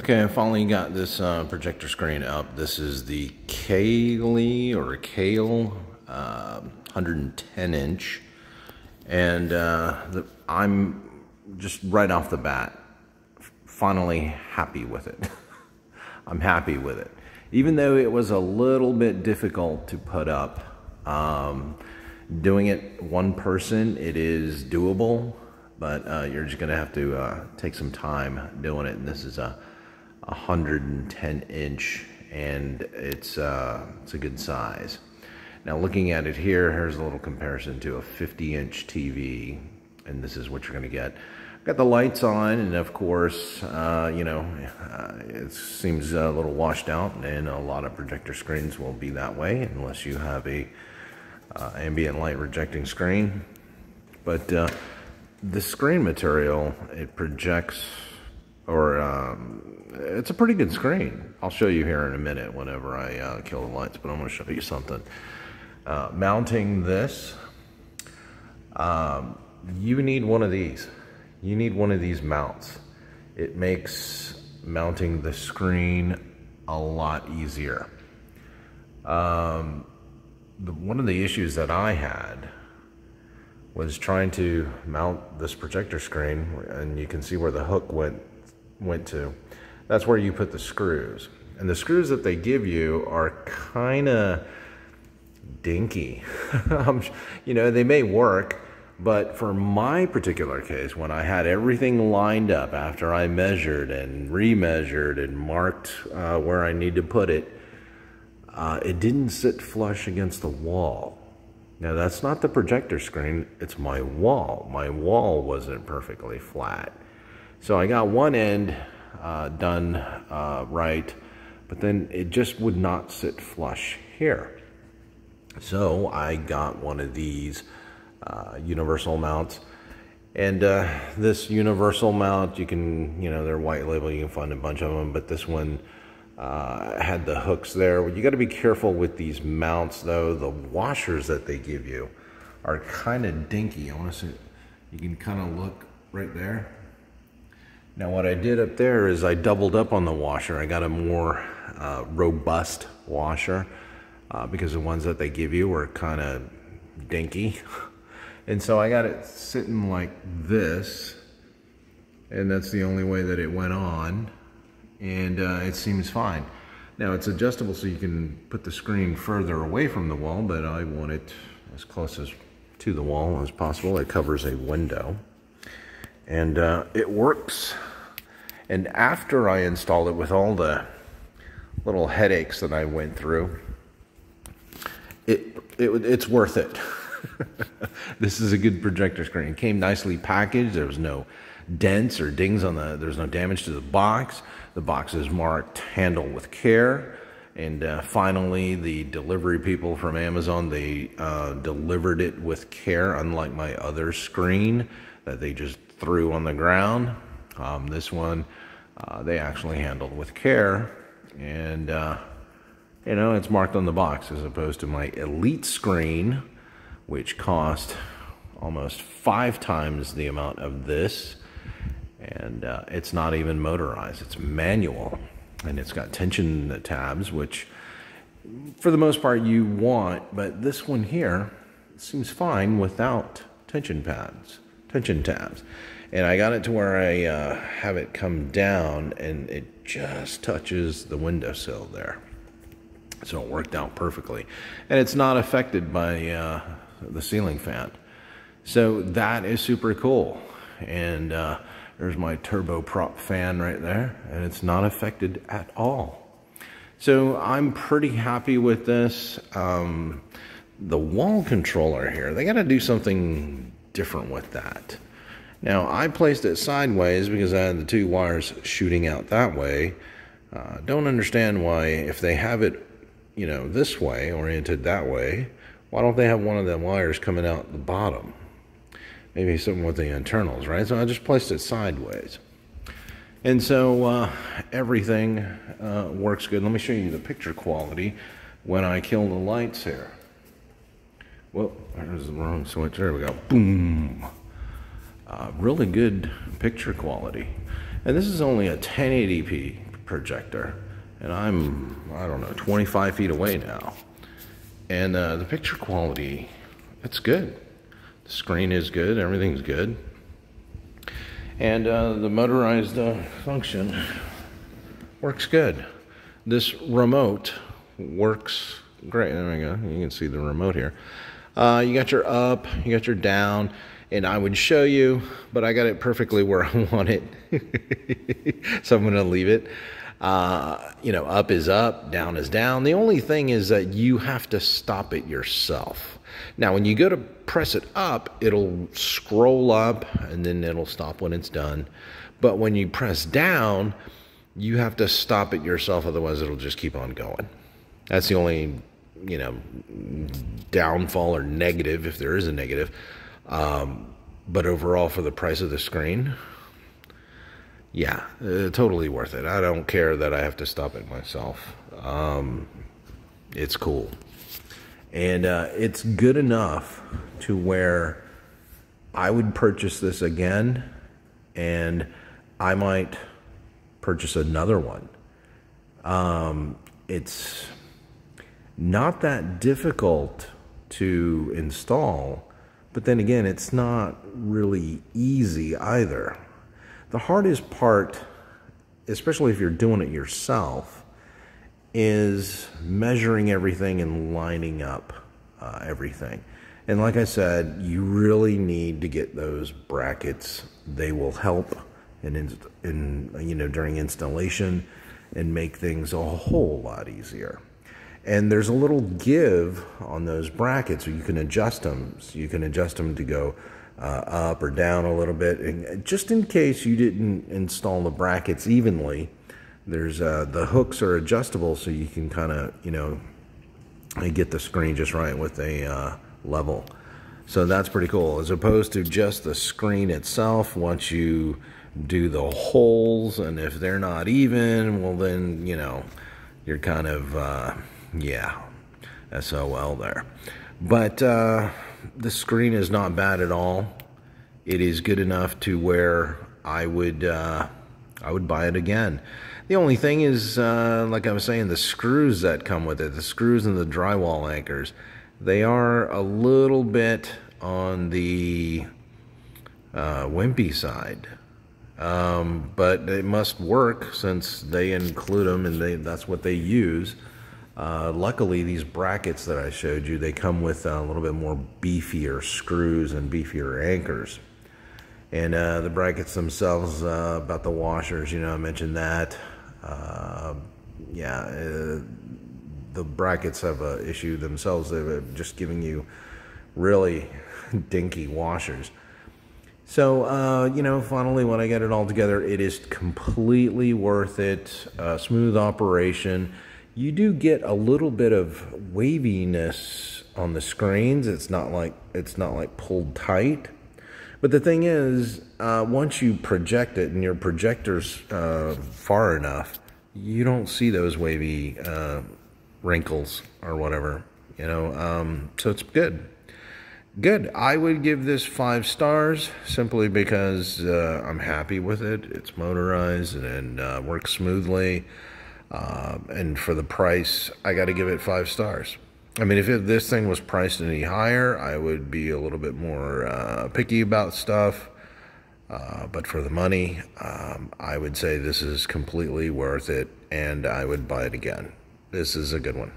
Okay, I finally got this projector screen up. This is the Kayle or Kayle 110-inch, and I'm just right off the bat finally happy with it. I'm happy with it, even though it was a little bit difficult to put up. Doing it one person, it is doable, but you're just gonna have to take some time doing it. And this is a 110-inch, and it's a good size. Now looking at it here, here's a little comparison to a 50-inch TV, and this is what you're gonna get. I've got the lights on, and of course, you know, it seems a little washed out, and a lot of projector screens will be that way unless you have a ambient light rejecting screen. But the screen material, it projects, or it's a pretty good screen. I'll show you here in a minute whenever I kill the lights, but I'm going to show you something. Mounting this, you need one of these. You need one of these mounts. It makes mounting the screen a lot easier. One of the issues that I had was trying to mount this projector screen, and you can see where the hook went to. That's where you put the screws, and the screws that they give you are kind of dinky. You know, they may work, but for my particular case, when I had everything lined up after I measured and remeasured and marked where I need to put it, it didn't sit flush against the wall. Now that's not the projector screen, it's my wall. My wall wasn't perfectly flat. So I got one end done right, but then it just would not sit flush here. So I got one of these universal mounts. And this universal mount, you can, you know, they're white label, you can find a bunch of them, but this one, had the hooks there. You got to be careful with these mounts, though. The washers that they give you are kind of dinky. I want to see, you can kind of look right there. Now what I did up there is I doubled up on the washer. I got a more robust washer because the ones that they give you were kind of dinky. And so I got it sitting like this, and that's the only way that it went on. And it seems fine. Now it's adjustable, so you can put the screen further away from the wall, but I want it as close as to the wall as possible. It covers a window, and it works. And after I installed it, with all the little headaches that I went through, it's worth it. This is a good projector screen. It came nicely packaged. There was no dents or dings on the, there's no damage to the box. The box is marked handle with care. And finally, the delivery people from Amazon, they delivered it with care, unlike my other screen that they just threw on the ground. This one, they actually handled with care. And, you know, it's marked on the box, as opposed to my Elite screen, which cost almost 5 times the amount of this. And it's not even motorized, it's manual, and it's got tension tabs, which for the most part you want, but this one here seems fine without tension tabs. And I got it to where I have it come down, and it just touches the windowsill there, so it worked out perfectly. And it's not affected by the ceiling fan, so that is super cool. And there's my turboprop fan right there, and it's not affected at all. So I'm pretty happy with this. The wall controller here, they gotta do something different with that. Now I placed it sideways because I had the 2 wires shooting out that way. Don't understand why, if they have it, you know, this way, oriented that way, why don't they have one of the wires coming out the bottom? Maybe something with the internals, right? So I just placed it sideways. And so everything works good. Let me show you the picture quality when I kill the lights here. Well, there's the wrong switch. There we go. Boom. Really good picture quality. And this is only a 1080p projector, and I'm, I don't know, 25 feet away now. And the picture quality, it's good. The screen is good, everything's good. And the motorized function works good. This remote works great. There we go, you can see the remote here. You got your up, you got your down, and I would show you, but I got it perfectly where I want it. So I'm gonna leave it. You know, up is up, down is down. The only thing is that you have to stop it yourself. Now, when you go to press it up, it'll scroll up and then it'll stop when it's done. But when you press down, you have to stop it yourself, otherwise it'll just keep on going. That's the only, you know, downfall or negative, if there is a negative. But overall, for the price of the screen, yeah, totally worth it. I don't care that I have to stop it myself. It's cool. And it's good enough to where I would purchase this again, and I might purchase another one. It's not that difficult to install, but then again, it's not really easy either. The hardest part, especially if you're doing it yourself, is measuring everything and lining up everything. And like I said, you really need to get those brackets. They will help in you know, during installation, and make things a whole lot easier. And there's a little give on those brackets, so you can adjust them. So you can adjust them to go up or down a little bit. And just in case you didn't install the brackets evenly, there's the hooks are adjustable, so you can kind of, you know, get the screen just right with a level. So that's pretty cool, as opposed to just the screen itself. Once you do the holes, and if they're not even, well then, you know, you're kind of yeah, SOL there. But the screen is not bad at all. It is good enough to where I would buy it again. The only thing is, like I was saying, the screws that come with it, the screws and the drywall anchors, they are a little bit on the wimpy side. But it must work, since they include them, and that's what they use. Luckily, these brackets that I showed you, they come with a little bit more beefier screws and beefier anchors. And the brackets themselves, about the washers, you know, I mentioned that. Yeah, the brackets have an issue themselves. They're just giving you really dinky washers. So, you know, finally, when I get it all together, it is completely worth it. Smooth operation. You do get a little bit of waviness on the screens. It's not like pulled tight. But the thing is, once you project it and your projector's far enough, you don't see those wavy wrinkles or whatever, you know. So it's good. Good. I would give this 5 stars, simply because I'm happy with it. It's motorized and works smoothly. And for the price, I got to give it 5 stars. I mean, if this thing was priced any higher, I would be a little bit more picky about stuff. But for the money, I would say this is completely worth it, and I would buy it again. This is a good one.